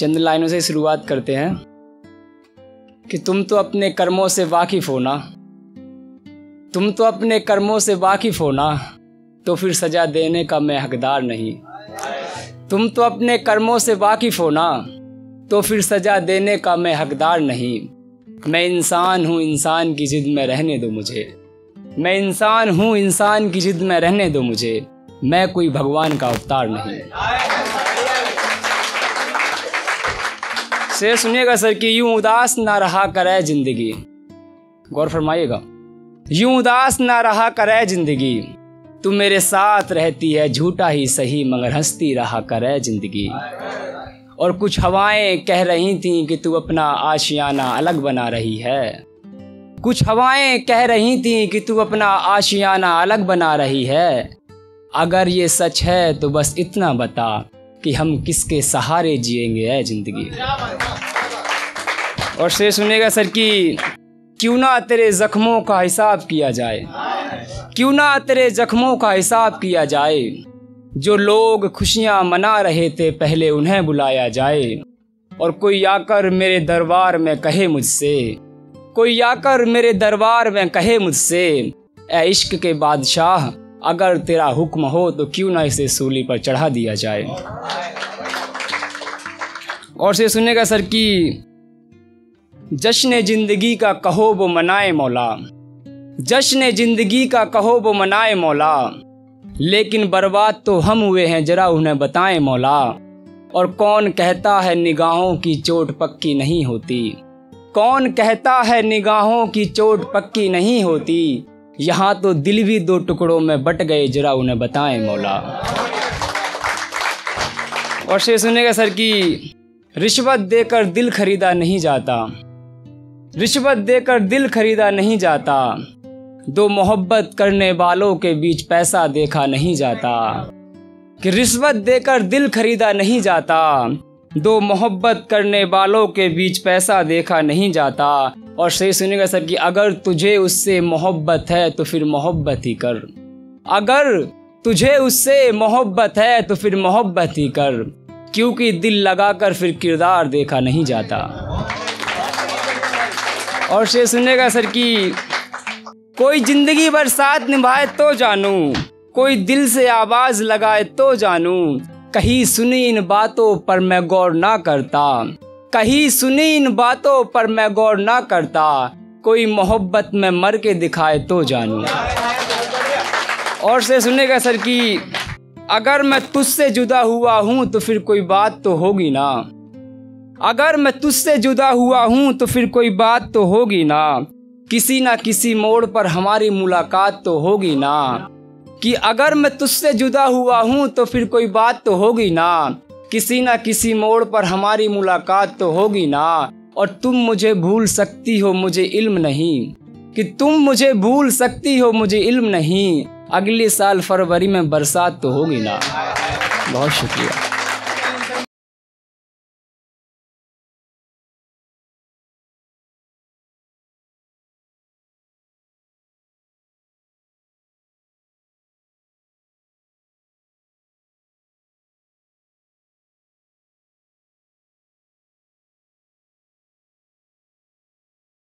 चंद लाइनों से शुरुआत करते हैं कि तुम तो अपने कर्मों से वाकिफ हो ना, तो फिर सजा देने का मैं हकदार नहीं। तुम तो अपने कर्मों से वाकिफ हो ना, तो फिर सजा देने का मैं हकदार नहीं। मैं इंसान हूँ, इंसान की जिद में रहने दो मुझे। मैं इंसान हूँ, इंसान की जिद में रहने दो मुझे। मैं कोई भगवान का अवतार नहीं। शेर सुनिएगा सर कि यूं उदास ना रहा करे जिंदगी, गौर फरमाइएगा। यूं उदास ना रहा करे जिंदगी, तू मेरे साथ रहती है झूठा ही सही, मगर हंसती रहा करे जिंदगी। और कुछ हवाएं कह रही थीं कि तू अपना आशियाना अलग बना रही है। कुछ हवाएं कह रही थीं कि तू अपना आशियाना अलग बना रही है। अगर ये सच है तो बस इतना बता कि हम किसके सहारे जिएंगे ऐ जिंदगी। और शेर सुनेगा सर कि क्यों ना तेरे जख्मों का हिसाब किया जाए, क्यों ना तेरे जख्मों का हिसाब किया जाए। जो लोग खुशियां मना रहे थे पहले उन्हें बुलाया जाए। और कोई आकर मेरे दरबार में कहे मुझसे, कोई आकर मेरे दरबार में कहे मुझसे, ऐ इश्क के बादशाह अगर तेरा हुक्म हो तो क्यों ना इसे सूली पर चढ़ा दिया जाए। और से सुनेगा सर कि जश्न जिंदगी का कहो वो मनाए मौला, जश्न जिंदगी का कहो वो मनाए मौला। लेकिन बर्बाद तो हम हुए हैं जरा उन्हें बताएं मौला। और कौन कहता है निगाहों की चोट पक्की नहीं होती, कौन कहता है निगाहों की चोट पक्की नहीं होती। यहाँ तो दिल भी दो टुकड़ों में बट गए जरा उन्हें बताएं मौला। और शेर सुनेगा सर कि रिश्वत देकर दिल खरीदा नहीं जाता, रिश्वत देकर दिल खरीदा नहीं जाता। दो मोहब्बत करने वालों के बीच पैसा देखा नहीं जाता, कि रिश्वत देकर दिल खरीदा नहीं जाता। दो मोहब्बत करने वालों के बीच पैसा देखा नहीं जाता। और शेर सुनेगा सर कि अगर तुझे उससे मोहब्बत है तो फिर मोहब्बत ही कर, अगर तुझे उससे मोहब्बत है तो फिर मोहब्बत ही कर। क्योंकि दिल लगाकर फिर किरदार देखा नहीं जाता। और शेर सुनेगा सर कि कोई जिंदगी भर साथ निभाए तो जानू, कोई दिल से आवाज़ लगाए तो जानू। कहीं सुनी इन बातों पर मैं गौर ना करता, कहीं सुनी इन बातों पर मैं गौर ना करता। कोई मोहब्बत में मर के दिखाए तो जानू। और शेर सुनेगा सर कि अगर मैं तुझसे जुदा हुआ हूँ तो फिर कोई बात तो होगी ना, अगर मैं तुझसे जुदा हुआ हूँ तो फिर कोई बात तो होगी ना। किसी ना किसी मोड़ पर हमारी मुलाकात तो होगी ना, कि अगर मैं तुझसे जुदा हुआ हूँ तो फिर कोई बात तो होगी ना किसी मोड़ पर हमारी मुलाकात तो होगी ना। और तुम मुझे भूल सकती हो मुझे इल्म नहीं, कि तुम मुझे भूल सकती हो मुझे इल्म नहीं। अगले साल फरवरी में बरसात तो होगी ना। बहुत शुक्रिया।